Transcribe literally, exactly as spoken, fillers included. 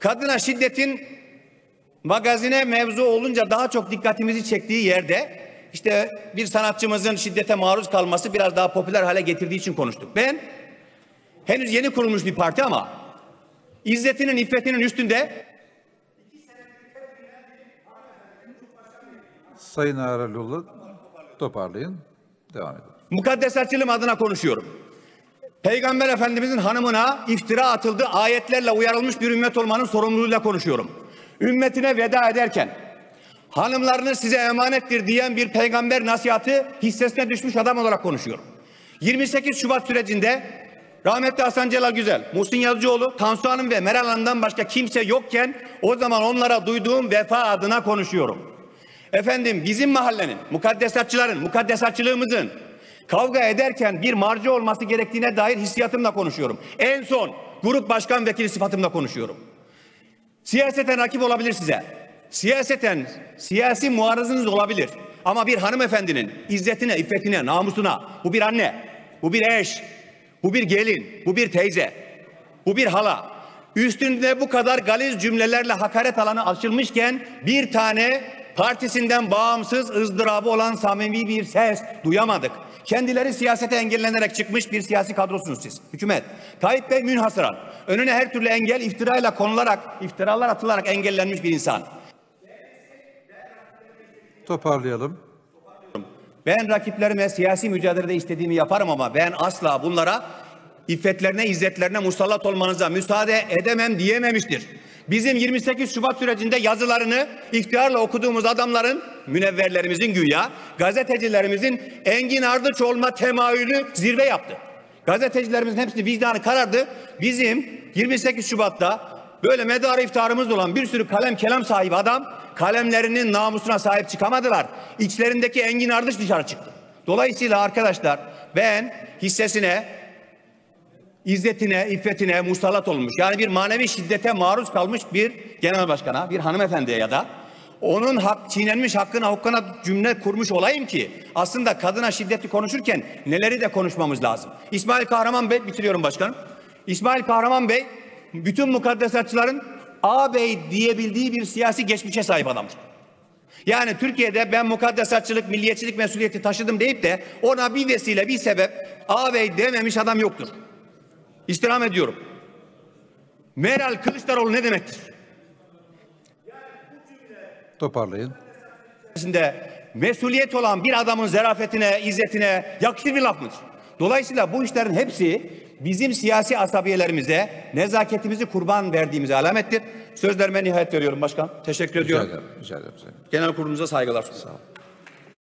kadına şiddetin magazine mevzu olunca daha çok dikkatimizi çektiği yerde işte bir sanatçımızın şiddete maruz kalması biraz daha popüler hale getirdiği için konuştuk. Ben henüz yeni kurulmuş bir parti ama izzetinin, iffetinin üstünde. Sayın Ağıralioğlu, toparlayın, devam edin. Mukaddesatçılığım adına konuşuyorum. Peygamber Efendimizin hanımına iftira atıldı, ayetlerle uyarılmış bir ümmet olmanın sorumluluğuyla konuşuyorum. Ümmetine veda ederken hanımlarınız size emanettir diyen bir peygamber nasihatı hissesine düşmüş adam olarak konuşuyorum. yirmi sekiz Şubat sürecinde rahmetli Hasan Celal Güzel, Muhsin Yazıcıoğlu, Tansu Hanım ve Meral Hanım'dan başka kimse yokken o zaman onlara duyduğum vefa adına konuşuyorum. Efendim bizim mahallenin, mukaddesatçıların, mukaddesatçılığımızın kavga ederken bir marjı olması gerektiğine dair hissiyatımla konuşuyorum. En son grup başkan vekili sıfatımla konuşuyorum. Siyaseten rakip olabilir size. Siyaseten, siyasi muarızınız olabilir. Ama bir hanımefendinin izzetine, iffetine, namusuna, bu bir anne, bu bir eş, bu bir gelin, bu bir teyze, bu bir hala. Üstünde bu kadar galiz cümlelerle hakaret alanı açılmışken bir tane partisinden bağımsız ızdırabı olan samimi bir ses duyamadık. Kendileri siyasete engellenerek çıkmış bir siyasi kadrosunuz siz, hükümet. Tayyip Bey münhasıran, önüne her türlü engel iftirayla konularak, iftiralar atılarak engellenmiş bir insan. Toparlayalım. Ben rakiplerime siyasi mücadelede istediğimi yaparım ama ben asla bunlara iffetlerine, izzetlerine musallat olmanıza müsaade edemem diyememiştir. Bizim yirmi sekiz Şubat sürecinde yazılarını iftiharla okuduğumuz adamların, münevverlerimizin güya, gazetecilerimizin Engin Ardıç olma temayülü zirve yaptı. Gazetecilerimizin hepsini vicdanı karardı. Bizim yirmi sekiz Şubat'ta böyle medarı iftiharımız olan bir sürü kalem kelam sahibi adam, kalemlerinin namusuna sahip çıkamadılar. İçlerindeki Engin Ardıç dışarı çıktı. Dolayısıyla arkadaşlar ben hissesine, İzzetine, iffetine musallat olmuş. Yani bir manevi şiddete maruz kalmış bir genel başkana, bir hanımefendiye ya da onun hak, çiğnenmiş hakkına hukkuna cümle kurmuş olayım ki aslında kadına şiddeti konuşurken neleri de konuşmamız lazım. İsmail Kahraman Bey, bitiriyorum başkanım. İsmail Kahraman Bey bütün mukaddesatçıların ağabey diyebildiği bir siyasi geçmişe sahip adamdır. Yani Türkiye'de ben mukaddesatçılık, milliyetçilik mesuliyeti taşıdım deyip de ona bir vesile, bir sebep ağabey dememiş adam yoktur. İstirham ediyorum. Meral Kılıçdaroğlu ne demektir? Toparlayın. Mesuliyet olan bir adamın zarafetine, izzetine yakışır bir laf mıdır? Dolayısıyla bu işlerin hepsi bizim siyasi asabiyelerimize, nezaketimizi kurban verdiğimize alamettir. Sözlerime nihayet veriyorum başkan. Teşekkür ediyorum. Rica ederim, rica ederim. Genel kurulumuza saygılar. Sağ olun.